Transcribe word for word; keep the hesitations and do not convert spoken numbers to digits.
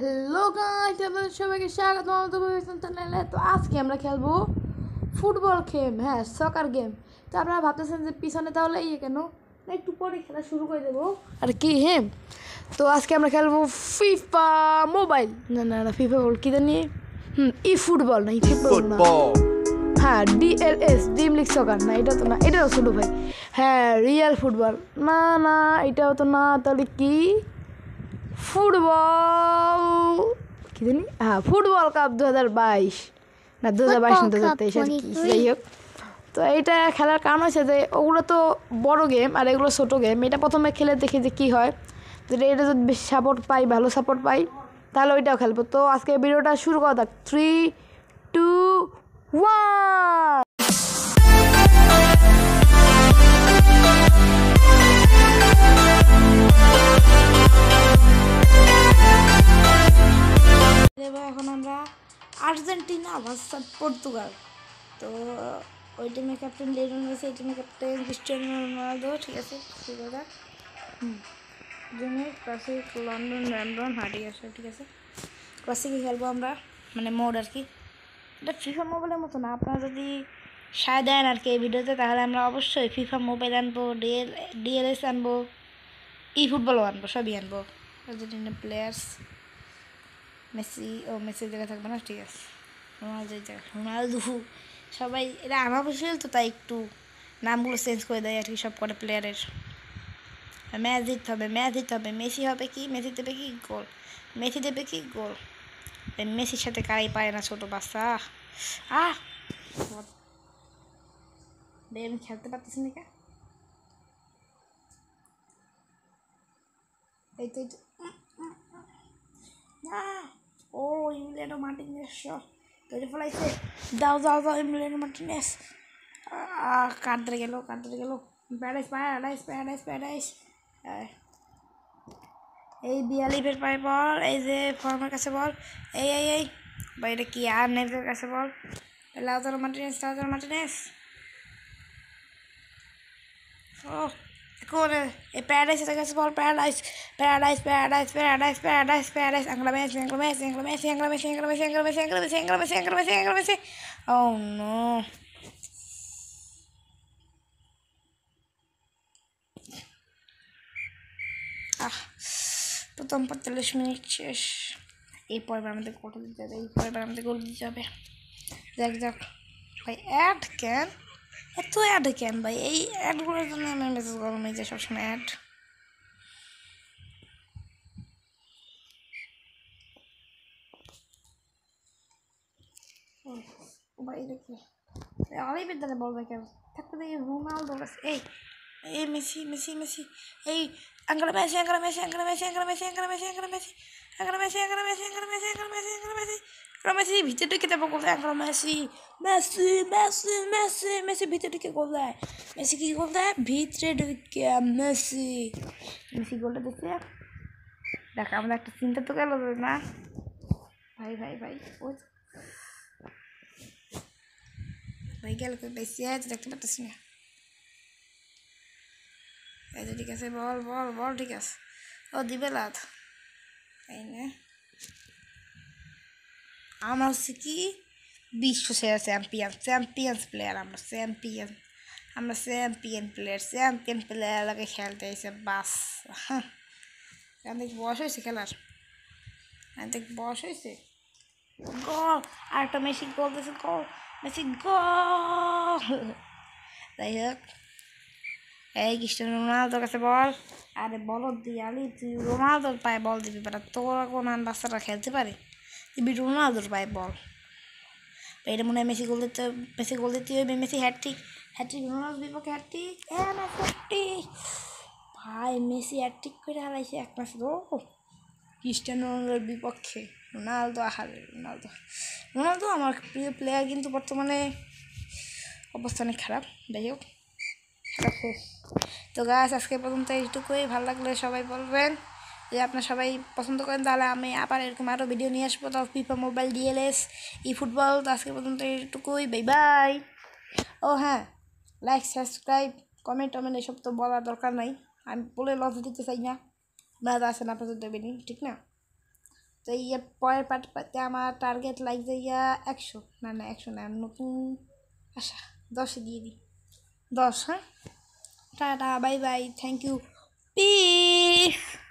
Hello guys, আপনাদের সবাইকে স্বাগত। তো আজকে আমরা খেলবো ফুটবল গেম, হ্যাঁ সকার গেম। তো আপনারা ভাবতেছেন যে পিছনে তাহলে ইয়ে কেন, না একটু পরে খেলা শুরু করে দেবো আর কি। হ্যাঁ, তো আজকে আমরা খেলবো ফিফা মোবাইল, না না না ফিফা বল কী জানি, হুম ই ফুটবল না, ই ফুটবল না, হ্যাঁ ডিএলএস ড্রিম লিগ সকার না, এটা তো না, এটাও ছোটো ভাই, হ্যাঁ রিয়েল ফুটবল না না, এটাও তো না, তাহলে কি ফুটবল কি জানি, হ্যাঁ ফুটবল কাপ দু হাজার বাইশ না দু হাজার বাইশ না দু হাজার তেইশ যাই হোক। তো এটা খেলার কারণ হচ্ছে যে ওগুলো তো বড়ো গেম আর এগুলো ছোটো গেম। এটা প্রথমে খেলে দেখি যে কী হয়, যেটা এটা যদি বেশি সাপোর্ট পাই, ভালো সাপোর্ট পাই, তাহলে ওইটাও খেলবো। তো আজকে ভিডিওটা শুরু করা থাক, থ্রি টু ওয়ান। এখন আমরা আর্জেন্টিনা ভার্সেস পর্তুগাল। তো ওই টিমে ক্যাপ্টেন লিওনেল মেসি, এই টিমে ক্যাপ্টেন ক্রিস্টিয়ানো রোনালদো। ঠিক আছে, ঠিক আছে, ক্লাসিক লন্ডন র্যান্ডন হাঁটি আছে। ঠিক আছে, ক্লাসিকে খেলবো আমরা, মানে মোড আর কি। এটা ফিফা মোবাইলের মতো না, আপনারা যদি সায় দেন আর কি এই ভিডিওতে, তাহলে আমরা অবশ্যই ফিফা মোবাইল আনবো, ডিএল ডিএলএস আনবো, ই ফুটবলও আনবো, সবই আনবো। আর্জেন্টিনা প্লেয়ার্স মেসি, ও মেসির জায়গা থাকবে না, ঠিক আছে, রোনালদোর জায়গা, রোনালদো, সবাই এটা আমার বসে। তো তাই একটু নামগুলো চেঞ্জ করে দেয় আর কি সব কটা প্লেয়ারের। ম্যাচ জিততে হবে, ম্যাচ জিততে হবে। মেসি হবে কি, মেসি দেবে কি গোল, মেসি দেবে কি গোল। মেসির সাথে কারাই পায় না ছোটো বাচ্চা। আহ আমি খেলতে পারতেছি না, এই তো ও ইমলেনো মার্টিনেজ ধরে ফেলাইছে। দাও দাও দাও ইমলেনো মার্টিনেজ, কাট ধরে গেল, কাট ধরে গেল। প্যারাডাইস প্যারাডাইস প্যারাডাইস প্যারাডাইস, এই বিয়ালিফের পায়ে বল, এই যে ফর্মের কাছে বল, এই এই এই বাইরে কি আর নেভের কাছে বল। লাউতারো মার্টিনেজ, লাউতারো মার্টিনেজ, ও করে এই প্যারাডাইসের কাছে বল, paradise paradise paradise paradise paradise paradise. আংলা ম্যাচ আংলা ম্যাচ আংলা ম্যাচ আংলা ম্যাচ আংলা ম্যাচ আংলা ম্যাচ আংলা ম্যাচ আংলা ম্যাচ আংলা ম্যাচ আংলা ম্যাচ। ও নো, আহ প্রথম পঁয়তাল্লিশ মিনিট শেষ। এই পরবার আমাদের গোল দিতে হবে, এই পরবার আমাদের গোল দিতে হবে। যাক যাক ভাই, অ্যাড ক্যান এত অ্যাড ক্যান ভাই, এই অ্যাডগুলোর জন্য আমার মেসেজ গরম হয়ে যায় সবসময় অ্যাড। আরে বিদ্যালয় বলবে কেন থাকতে দেখি রোনালদো, এই এই মেসি মেসি মেসি, এই আংলা মেসি আংলা মেসি আংলা মেসি আংলা মেসি আংলা মেসি আংলা মেসি আংলা মেসি আংলা মেসি আংলা মেসি আংলা মেসি আংলা মেসি মেসি ভিতরে ঢুকে তারপর গোল দেয়। আংলা Messi Messi Messi Messi Messi ভিতরে ঢুকে গোল দেয়। মেসি কি গোল দেয়, ভিতরে ঢুকে মেসি, মেসি গোলটা দেখে দেখ। আমরা একটা চিন্তা তো গেল না ভাই, ভাই ভাই ও ভাই গেল বেশি আছে, দেখতে পারতেছি না। এই যে ঠিক আছে, বল বল বল, ঠিক আছে, ও দিবে লাত, তাই না। আমার হচ্ছে কি বিশ্ব সেরা চ্যাম্পিয়ন, চ্যাম্পিয়ন্স প্লেয়ার আমরা, চ্যাম্পিয়ন আমরা, চ্যাম্পিয়ন প্লেয়ার, চ্যাম্পিয়ন প্লেয়ার লাগে খেলতে এসে বাস। হ্যাঁ দেখ বয়স হয়েছে খেলার, দেখ বয়স হয়েছে। গোল, আর একটা মেসি গোল দিয়েছে, গোল মেসি গোল। যাই হোক, এই ক্রিস্টিয়ানো রোনালদোর কাছে বল, আরে বল দিয়ালি তুই রোনালদোর পায়ে বল দিবি, বেটা তোরা কোন বাচ্চারা খেলতে পারে, দিবি রোনালদোর পায়ে বল। এটা মনে হয় মেসি গোল দিতে, মেসি গোল দিতে হবে, মেসি হ্যাটট্রিক, হ্যাটট্রিক রোনালদোর বিপক্ষে হ্যাটট্রিক, হ্যাটট্রিক ভাই মেসি হ্যাটট্রিক করে হারাইছে এক মাস গো ক্রিস্টিয়ানো রোনালদোর বিপক্ষে। রোনালদো হারে, রোনালদো রোনালদো আমার প্রিয় প্লেয়ার, কিন্তু বর্তমানে অবস্থা অনেক খারাপ। যাই হোক, তো গাছ আজকে পর্যন্ত এইটুকুই। ভালো লাগলে সবাই বলবেন, যদি আপনার সবাই পছন্দ করেন তাহলে আমি আবার এরকম আরও ভিডিও নিয়ে আসবো। তাও FIFA mobile, DLS, E football. তো আজকে পর্যন্ত এইটুকুই, বাই বাই। ও হ্যাঁ, লাইক সাবস্ক্রাইব কমেন্ট টমেন্ট এসব তো বলার দরকার নাই, আমি বলে লস দিতে চাই না, আপনারা আসেন, আপনাদের দেবেনি ঠিক না। এর পরের পার্ট পাতে আমার টার্গেট লাগছে ইয়া একশো না না একশো না নতুন আশা দশে দিয়ে দিই দশ হ্যাঁ tata bye bye thank you piece.